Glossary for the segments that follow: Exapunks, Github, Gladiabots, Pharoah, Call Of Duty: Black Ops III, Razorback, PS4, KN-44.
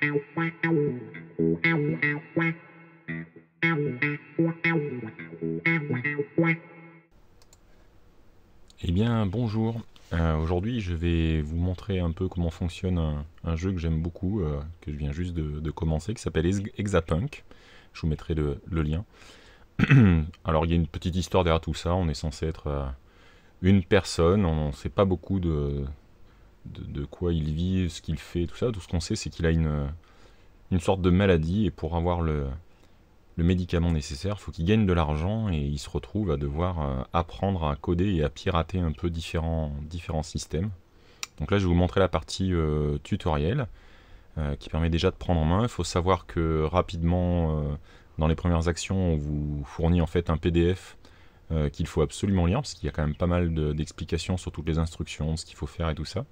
Eh bien bonjour, aujourd'hui je vais vous montrer un peu comment fonctionne un jeu que j'aime beaucoup, que je viens juste de commencer, qui s'appelle Exapunks. Je vous mettrai le lien. Alors il y a une petite histoire derrière tout ça, on est censé être une personne, on ne sait pas beaucoup de quoi il vit, ce qu'il fait, tout ça. Tout ce qu'on sait, c'est qu'il a une sorte de maladie, et pour avoir le médicament nécessaire, il faut qu'il gagne de l'argent, et il se retrouve à devoir apprendre à coder et à pirater un peu différents systèmes. Donc là je vais vous montrer la partie tutoriel, qui permet déjà de prendre en main. Il faut savoir que rapidement, dans les premières actions, on vous fournit en fait un PDF qu'il faut absolument lire, parce qu'il y a quand même pas mal d'explications sur toutes les instructions, ce qu'il faut faire et tout ça.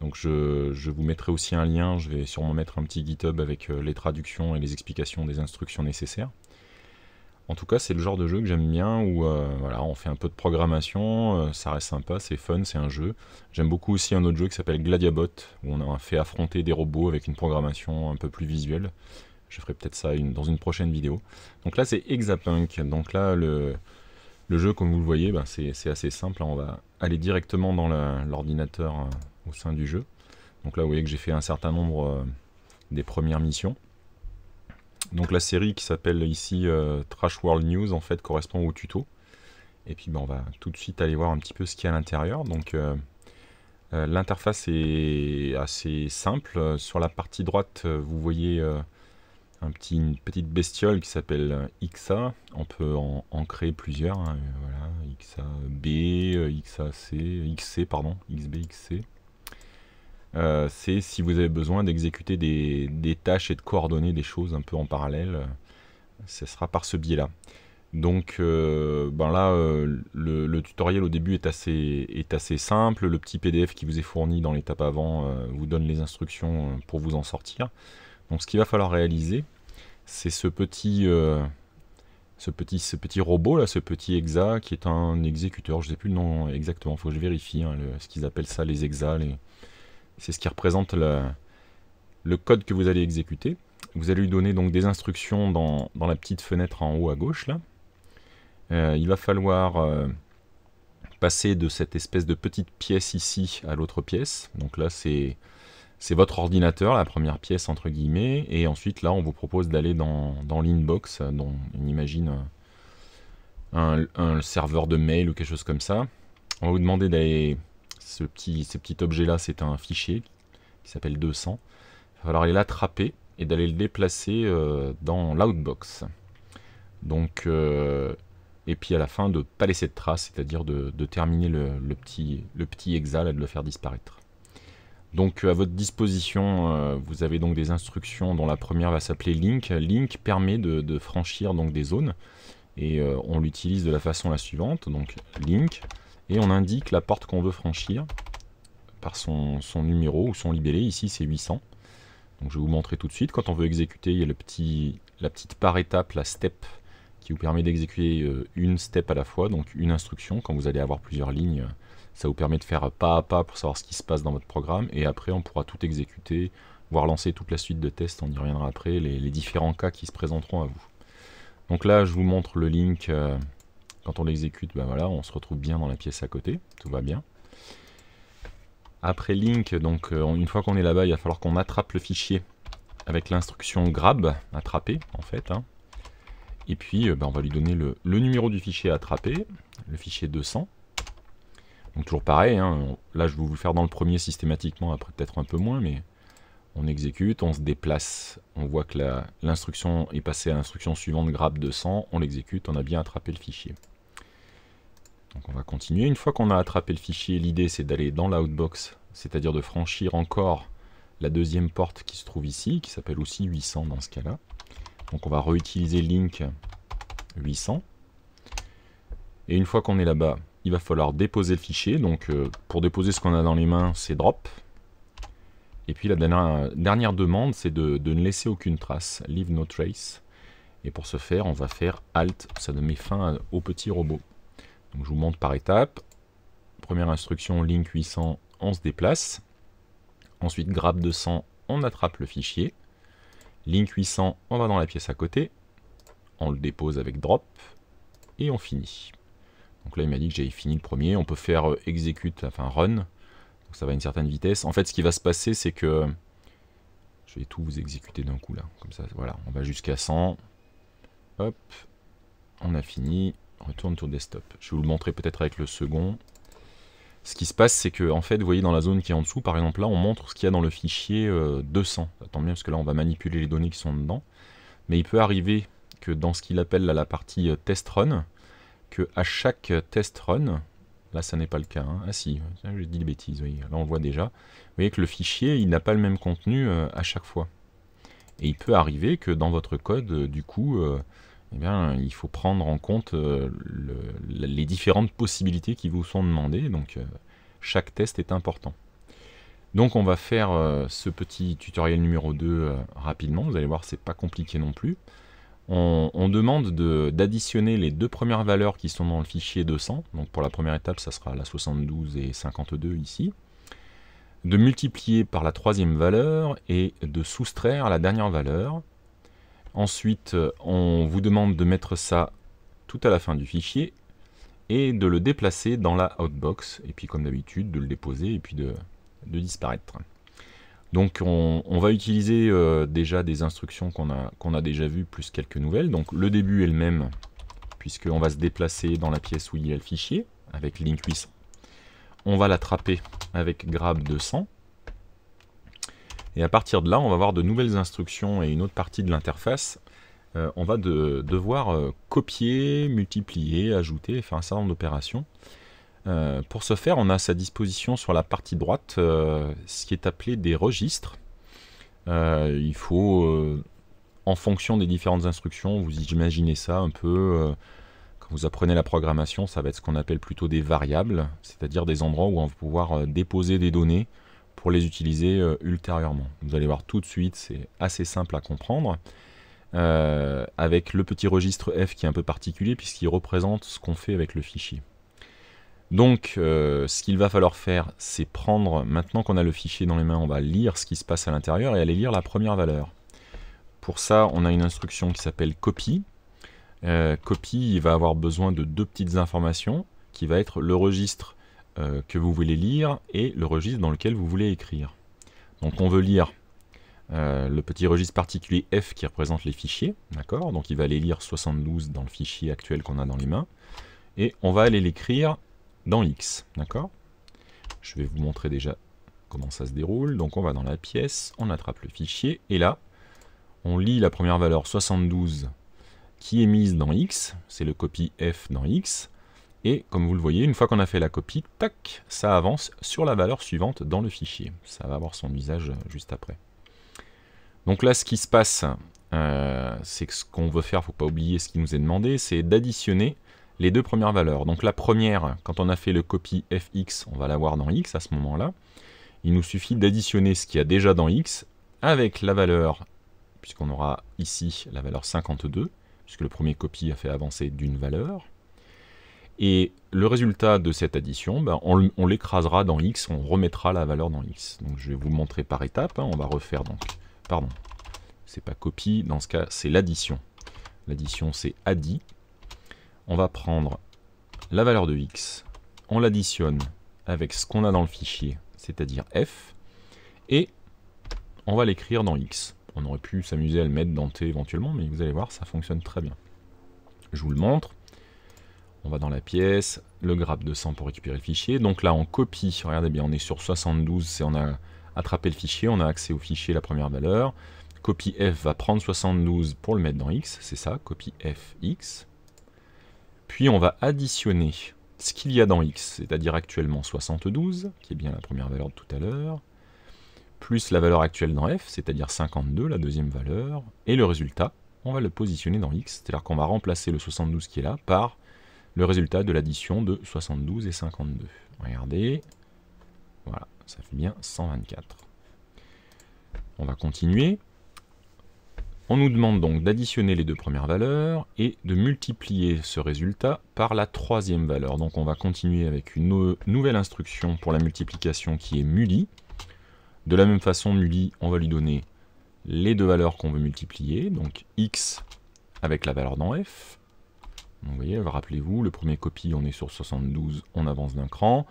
Donc je vous mettrai aussi un lien, je vais sûrement mettre un petit GitHub avec les traductions et les explications des instructions nécessaires. En tout cas, c'est le genre de jeu que j'aime bien, où voilà, on fait un peu de programmation, ça reste sympa, c'est fun, c'est un jeu. J'aime beaucoup aussi un autre jeu qui s'appelle Gladiabots, où on a fait affronter des robots avec une programmation un peu plus visuelle. Je ferai peut-être ça dans une prochaine vidéo. Donc là, c'est Exapunk. Donc là, le jeu, comme vous le voyez, ben, c'est assez simple. On va aller directement dans l'ordinateur au sein du jeu. Donc là, vous voyez que j'ai fait un certain nombre des premières missions. Donc la série qui s'appelle ici Trash World News, en fait, correspond au tuto. Et puis, ben, on va tout de suite aller voir un petit peu ce qu'il y a à l'intérieur. Donc l'interface est assez simple. Sur la partie droite, vous voyez... une petite bestiole qui s'appelle XA. On peut en créer plusieurs, hein, voilà, XAB, XAC, XC, pardon, XB, XC. C'est si vous avez besoin d'exécuter des tâches et de coordonner des choses un peu en parallèle, ce sera par ce biais-là. Donc ben là, le tutoriel au début est assez simple. Le petit PDF qui vous est fourni dans l'étape avant vous donne les instructions pour vous en sortir. Donc ce qu'il va falloir réaliser, c'est ce petit robot là, ce petit exa qui est un exécuteur. Je ne sais plus le nom exactement, il faut que je vérifie, hein, ce qu'ils appellent ça, les exas. C'est ce qui représente le code que vous allez exécuter. Vous allez lui donner donc des instructions dans la petite fenêtre en haut à gauche là. Il va falloir passer de cette espèce de petite pièce ici à l'autre pièce. Donc là c'est votre ordinateur, la première pièce entre guillemets, et ensuite là on vous propose d'aller dans l'inbox, dont on imagine un serveur de mail ou quelque chose comme ça. On va vous demander d'aller, ce petit objet là, c'est un fichier qui s'appelle 200, il va falloir aller l'attraper et d'aller le déplacer dans l'outbox. Donc et puis à la fin de ne pas laisser de traces, c'est-à-dire de terminer le petit exa là, de le faire disparaître. Donc à votre disposition, vous avez donc des instructions dont la première va s'appeler Link. Link permet de franchir donc des zones, et on l'utilise de la façon la suivante. Donc Link, et on indique la porte qu'on veut franchir par son numéro ou son libellé. Ici c'est 800. Donc je vais vous montrer tout de suite. Quand on veut exécuter, il y a la petite par étape, la step, qui vous permet d'exécuter une step à la fois, donc une instruction. Quand vous allez avoir plusieurs lignes, ça vous permet de faire pas à pas pour savoir ce qui se passe dans votre programme, et après on pourra tout exécuter, voire lancer toute la suite de tests. On y reviendra après, les différents cas qui se présenteront à vous. Donc là je vous montre le link, quand on l'exécute, ben voilà, on se retrouve bien dans la pièce à côté, tout va bien. Après link, donc une fois qu'on est là-bas, il va falloir qu'on attrape le fichier avec l'instruction grab, attraper en fait, hein. Et puis ben, on va lui donner le numéro du fichier à attraper, le fichier 200. Donc toujours pareil, hein, là je vais vous le faire dans le premier systématiquement, après peut-être un peu moins, mais on exécute, on se déplace, on voit que l'instruction est passée à l'instruction suivante, grab 200, on l'exécute, on a bien attrapé le fichier. Donc on va continuer. Une fois qu'on a attrapé le fichier, l'idée c'est d'aller dans l'outbox, c'est-à-dire de franchir encore la deuxième porte qui se trouve ici, qui s'appelle aussi 800 dans ce cas-là. Donc on va réutiliser link 800. Et une fois qu'on est là-bas, il va falloir déposer le fichier. Donc pour déposer ce qu'on a dans les mains, c'est drop. Et puis la dernière demande, c'est de ne laisser aucune trace. Leave no trace. Et pour ce faire, on va faire alt. Ça met fin au petit robot. Donc je vous montre par étapes. Première instruction, link 800, on se déplace. Ensuite, grab 200, on attrape le fichier. Link 800, on va dans la pièce à côté. On le dépose avec drop. Et on finit. Donc là, il m'a dit que j'avais fini le premier. On peut faire execute, enfin run. Donc ça va à une certaine vitesse. En fait, ce qui va se passer, c'est que... Je vais tout vous exécuter d'un coup, là. Comme ça, voilà. On va jusqu'à 100. Hop. On a fini. Retourne sur desktop. Je vais vous le montrer peut-être avec le second. Ce qui se passe, c'est que, en fait, vous voyez dans la zone qui est en dessous, par exemple là, on montre ce qu'il y a dans le fichier 200. Ça tombe bien parce que là, on va manipuler les données qui sont dedans. Mais il peut arriver que dans ce qu'il appelle là, la partie test run, que à chaque test run, là, ça n'est pas le cas. Hein. Ah si, j'ai dit des bêtises. Oui. Là, on voit déjà. Vous voyez que le fichier, il n'a pas le même contenu à chaque fois. Et il peut arriver que dans votre code, du coup... Eh bien, il faut prendre en compte les différentes possibilités qui vous sont demandées. Donc, chaque test est important. Donc, on va faire ce petit tutoriel numéro 2 rapidement. Vous allez voir, c'est pas compliqué non plus. On demande d'additionner les deux premières valeurs qui sont dans le fichier 200. Donc, pour la première étape, ça sera la 72 et 52 ici. De multiplier par la troisième valeur et de soustraire la dernière valeur. Ensuite, on vous demande de mettre ça tout à la fin du fichier et de le déplacer dans la outbox. Et puis, comme d'habitude, de le déposer et puis de disparaître. Donc, on va utiliser déjà des instructions qu'on a déjà vues, plus quelques nouvelles. Donc, le début est le même, puisqu'on va se déplacer dans la pièce où il y a le fichier, avec link 800. On va l'attraper avec grab 200. Et à partir de là, on va avoir de nouvelles instructions et une autre partie de l'interface. On va devoir copier, multiplier, ajouter, faire un certain nombre d'opérations. Pour ce faire, on a à sa disposition sur la partie droite ce qui est appelé des registres. Il faut, en fonction des différentes instructions, vous imaginez ça un peu... quand vous apprenez la programmation, ça va être ce qu'on appelle plutôt des variables, c'est-à-dire des endroits où on va pouvoir déposer des données pour les utiliser ultérieurement. Vous allez voir tout de suite, c'est assez simple à comprendre. Avec le petit registre F qui est un peu particulier puisqu'il représente ce qu'on fait avec le fichier. Donc, ce qu'il va falloir faire, c'est prendre, maintenant qu'on a le fichier dans les mains, on va lire ce qui se passe à l'intérieur et aller lire la première valeur. Pour ça, on a une instruction qui s'appelle copy. Copy, il va avoir besoin de deux petites informations qui va être le registre que vous voulez lire et le registre dans lequel vous voulez écrire. Donc on veut lire le petit registre particulier F qui représente les fichiers, d'accord? Donc il va aller lire 72 dans le fichier actuel qu'on a dans les mains, et on va aller l'écrire dans X, d'accord? Je vais vous montrer déjà comment ça se déroule. Donc on va dans la pièce, on attrape le fichier, et là, on lit la première valeur 72 qui est mise dans X, c'est le copy F dans X, et comme vous le voyez, une fois qu'on a fait la copie, tac, ça avance sur la valeur suivante dans le fichier. Ça va avoir son usage juste après. Donc là, ce qui se passe, c'est que ce qu'on veut faire, il ne faut pas oublier ce qui nous est demandé, c'est d'additionner les deux premières valeurs. Donc la première, quand on a fait le copy fx, on va l'avoir dans x à ce moment-là. Il nous suffit d'additionner ce qu'il y a déjà dans x avec la valeur, puisqu'on aura ici la valeur 52, puisque le premier copy a fait avancer d'une valeur. Et le résultat de cette addition, ben on l'écrasera dans X, on remettra la valeur dans X. Donc je vais vous montrer par étapes, hein, on va refaire donc, pardon, c'est pas copie, dans ce cas c'est l'addition. L'addition c'est addi. On va prendre la valeur de X, on l'additionne avec ce qu'on a dans le fichier, c'est-à-dire F, et on va l'écrire dans X. On aurait pu s'amuser à le mettre dans T éventuellement, mais vous allez voir, ça fonctionne très bien. Je vous le montre. On va dans la pièce, le grab 200 pour récupérer le fichier. Donc là, on copie, regardez bien, on est sur 72, on a attrapé le fichier, on a accès au fichier, la première valeur. Copy F va prendre 72 pour le mettre dans X, c'est ça, copy FX. Puis on va additionner ce qu'il y a dans X, c'est-à-dire actuellement 72, qui est bien la première valeur de tout à l'heure, plus la valeur actuelle dans F, c'est-à-dire 52, la deuxième valeur, et le résultat, on va le positionner dans X, c'est-à-dire qu'on va remplacer le 72 qui est là par le résultat de l'addition de 72 et 52. Regardez, voilà, ça fait bien 124. On va continuer. On nous demande donc d'additionner les deux premières valeurs et de multiplier ce résultat par la troisième valeur. Donc on va continuer avec une nouvelle instruction pour la multiplication qui est muli. De la même façon, muli, on va lui donner les deux valeurs qu'on veut multiplier, donc x avec la valeur dans f. Donc, vous voyez, rappelez-vous, le premier copy, on est sur 72, on avance d'un cran.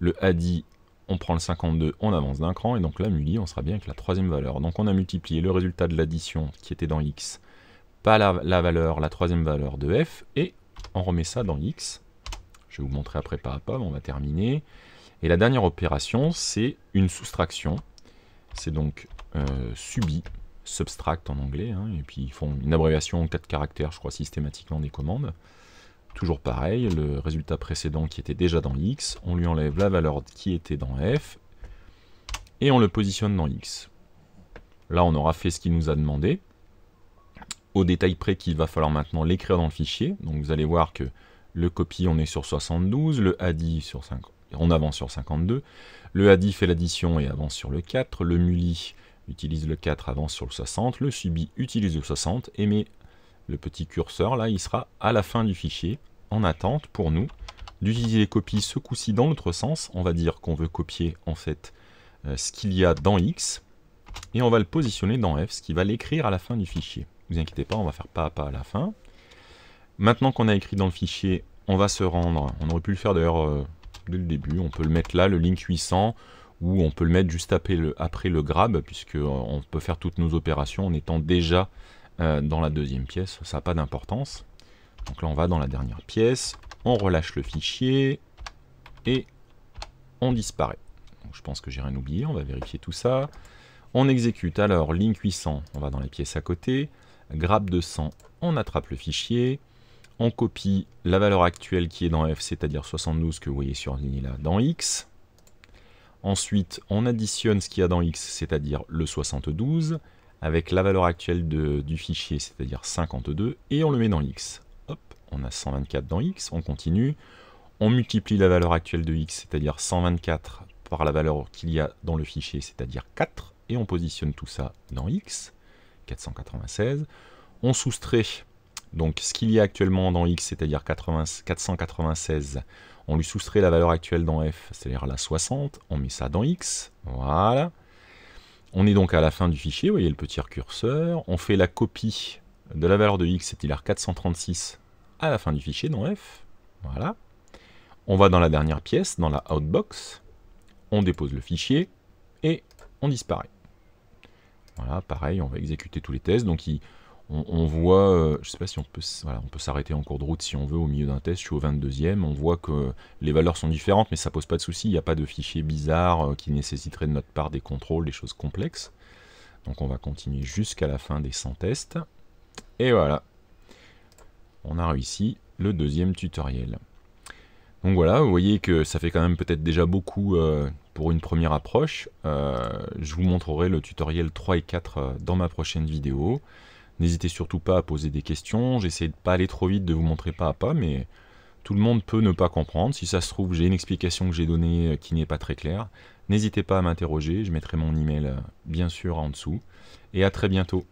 Le addi, on prend le 52, on avance d'un cran. Et donc là, muli, on sera bien avec la troisième valeur. Donc on a multiplié le résultat de l'addition qui était dans x, pas la troisième valeur de f, et on remet ça dans x. Je vais vous montrer après pas à pas, mais on va terminer. Et la dernière opération, c'est une soustraction. C'est donc subi, subtract en anglais, hein, et puis ils font une abréviation en 4 caractères, je crois, systématiquement des commandes. Toujours pareil, le résultat précédent qui était déjà dans x, on lui enlève la valeur qui était dans f, et on le positionne dans x. Là, on aura fait ce qu'il nous a demandé. Au détail près qu'il va falloir maintenant l'écrire dans le fichier. Donc vous allez voir que le copy, on est sur 72, le addi sur 50. On avance sur 52, le addi fait l'addition et avance sur le 4, le muli utilise le 4, avance sur le 60, le subi utilise le 60, et met le petit curseur, là, il sera à la fin du fichier, en attente pour nous d'utiliser les copies ce coup-ci dans l'autre sens. On va dire qu'on veut copier en fait ce qu'il y a dans x, et on va le positionner dans f, ce qui va l'écrire à la fin du fichier. Ne vous inquiétez pas, on va faire pas à pas à la fin. Maintenant qu'on a écrit dans le fichier, on va se rendre, on aurait pu le faire d'ailleurs... dès le début, on peut le mettre là, le link 800, ou on peut le mettre juste après le grab, puisque on peut faire toutes nos opérations en étant déjà dans la deuxième pièce, ça n'a pas d'importance. Donc là, on va dans la dernière pièce, on relâche le fichier, et on disparaît. Donc, je pense que j'ai rien oublié, on va vérifier tout ça. On exécute, alors link 800, on va dans les pièces à côté, grab 200, on attrape le fichier. On copie la valeur actuelle qui est dans f, c'est-à-dire 72 que vous voyez surlignée là, dans x. Ensuite, on additionne ce qu'il y a dans x, c'est-à-dire le 72, avec la valeur actuelle du fichier, c'est-à-dire 52, et on le met dans x. Hop, on a 124 dans x, on continue. On multiplie la valeur actuelle de x, c'est-à-dire 124, par la valeur qu'il y a dans le fichier, c'est-à-dire 4, et on positionne tout ça dans x, 496. On soustrait... Donc ce qu'il y a actuellement dans x, c'est-à-dire 496, on lui soustrait la valeur actuelle dans f, c'est-à-dire la 60, on met ça dans x, voilà. On est donc à la fin du fichier, vous voyez le petit curseur, on fait la copie de la valeur de x, c'est-à-dire 436, à la fin du fichier dans f, voilà. On va dans la dernière pièce, dans la outbox, on dépose le fichier, et on disparaît. Voilà, pareil, on va exécuter tous les tests, donc on voit, je ne sais pas si on peut, voilà, on peut s'arrêter en cours de route si on veut au milieu d'un test, je suis au 22e, on voit que les valeurs sont différentes, mais ça ne pose pas de souci, il n'y a pas de fichier bizarre qui nécessiterait de notre part des contrôles, des choses complexes. Donc on va continuer jusqu'à la fin des 100 tests. Et voilà, on a réussi le deuxième tutoriel. Donc voilà, vous voyez que ça fait quand même peut-être déjà beaucoup pour une première approche. Je vous montrerai le tutoriel 3 et 4 dans ma prochaine vidéo. N'hésitez surtout pas à poser des questions, j'essaie de ne pas aller trop vite, de vous montrer pas à pas, mais tout le monde peut ne pas comprendre. Si ça se trouve, j'ai une explication que j'ai donnée qui n'est pas très claire. N'hésitez pas à m'interroger, je mettrai mon email bien sûr en dessous. Et à très bientôt.